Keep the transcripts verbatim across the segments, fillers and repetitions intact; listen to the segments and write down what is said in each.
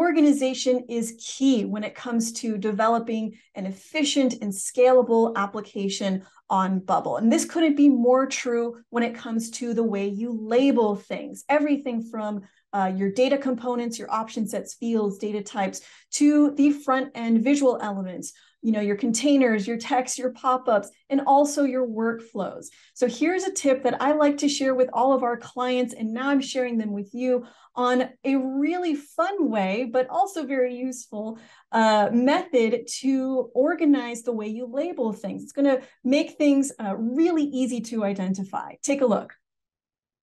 organization is key when it comes to developing an efficient and scalable application on Bubble. And this couldn't be more true when it comes to the way you label things, everything from uh, your data components, your option sets, fields, data types, to the front end visual elements, you know, your containers, your text, your pop-ups, and also your workflows. So here's a tip that I like to share with all of our clients, and now I'm sharing them with you on a really fun way, but also very useful uh, method to organize the way you label things. It's going to make things uh, really easy to identify. Take a look.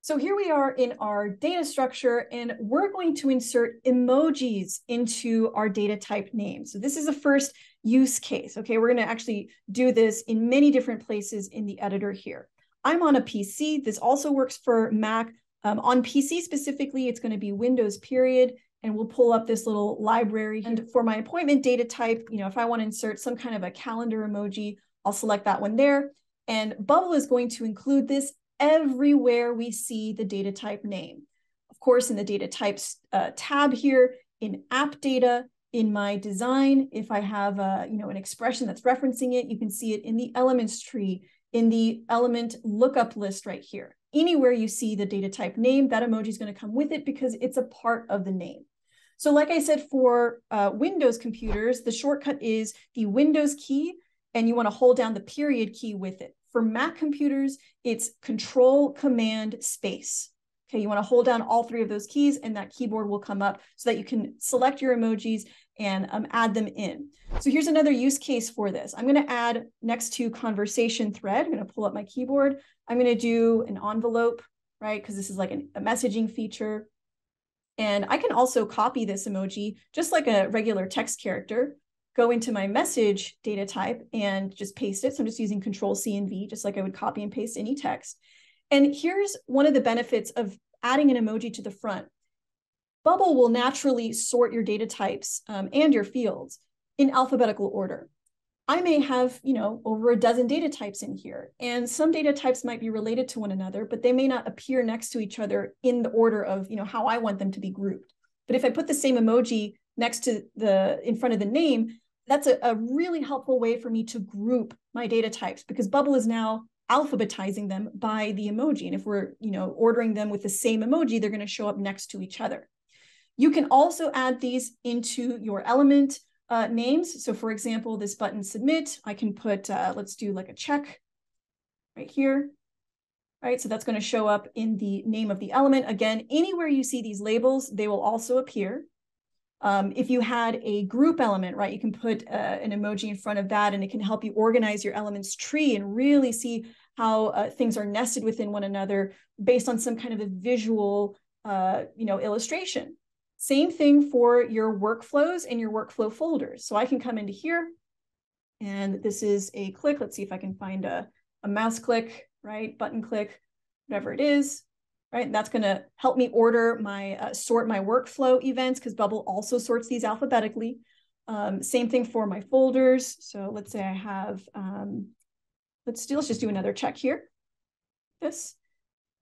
So here we are in our data structure, and we're going to insert emojis into our data type name. So this is the first use case. Okay, we're going to actually do this in many different places in the editor here. I'm on a P C. This also works for Mac. Um, on P C specifically, it's going to be Windows period, and we'll pull up this little library. And for my appointment data type, you know, if I want to insert some kind of a calendar emoji, I'll select that one there. And Bubble is going to include this everywhere we see the data type name. Of course, in the data types uh, tab here, in app data, in my design, if I have a, you know, an expression that's referencing it, you can see it in the elements tree, in the element lookup list right here. Anywhere you see the data type name, that emoji is going to come with it because it's a part of the name. So like I said, for uh, Windows computers, the shortcut is the Windows key, and you want to hold down the period key with it. For Mac computers, it's Control, Command, Space. Okay, you want to hold down all three of those keys, and that keyboard will come up so that you can select your emojis and um, add them in. So here's another use case for this. I'm going to add next to conversation thread. I'm going to pull up my keyboard. I'm going to do an envelope, right? Because this is like an, a messaging feature. And I can also copy this emoji just like a regular text character, go into my message data type and just paste it. So I'm just using Control C and V, just like I would copy and paste any text. And here's one of the benefits of adding an emoji to the front. Bubble will naturally sort your data types um, and your fields in alphabetical order. I may have, you know, over a dozen data types in here, and some data types might be related to one another, but they may not appear next to each other in the order of, you know, how I want them to be grouped. But if I put the same emoji next to the, in front of the name, that's a, a really helpful way for me to group my data types, because Bubble is now alphabetizing them by the emoji. And if we're, you know, ordering them with the same emoji, they're going to show up next to each other. You can also add these into your element uh, names. So for example, this button submit, I can put, uh, let's do like a check right here. All right, so that's going to show up in the name of the element. Again, anywhere you see these labels, they will also appear. Um, if you had a group element, right, you can put uh, an emoji in front of that, and it can help you organize your elements tree and really see how uh, things are nested within one another based on some kind of a visual, uh, you know, illustration. Same thing for your workflows and your workflow folders. So I can come into here, and this is a click. Let's see if I can find a, a mouse click, right, button click, whatever it is. Right, and that's going to help me order my uh, sort my workflow events, because Bubble also sorts these alphabetically. Um, same thing for my folders. So let's say I have um, let's do let's just do another check here. This,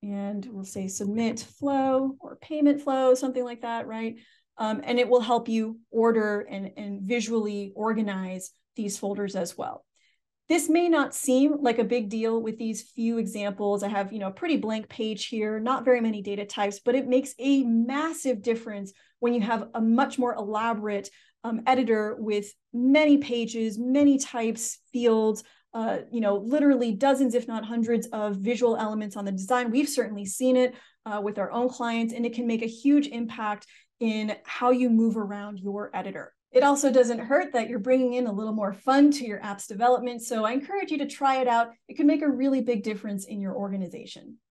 and we'll say submit flow or payment flow, something like that, right? Um, and it will help you order and and visually organize these folders as well. This may not seem like a big deal with these few examples. I have, you know, a pretty blank page here, not very many data types, but it makes a massive difference when you have a much more elaborate um, editor with many pages, many types, fields, uh, you know, literally dozens, if not hundreds of visual elements on the design. We've certainly seen it uh, with our own clients, and it can make a huge impact in how you move around your editor. It also doesn't hurt that you're bringing in a little more fun to your app's development, so I encourage you to try it out. It can make a really big difference in your organization.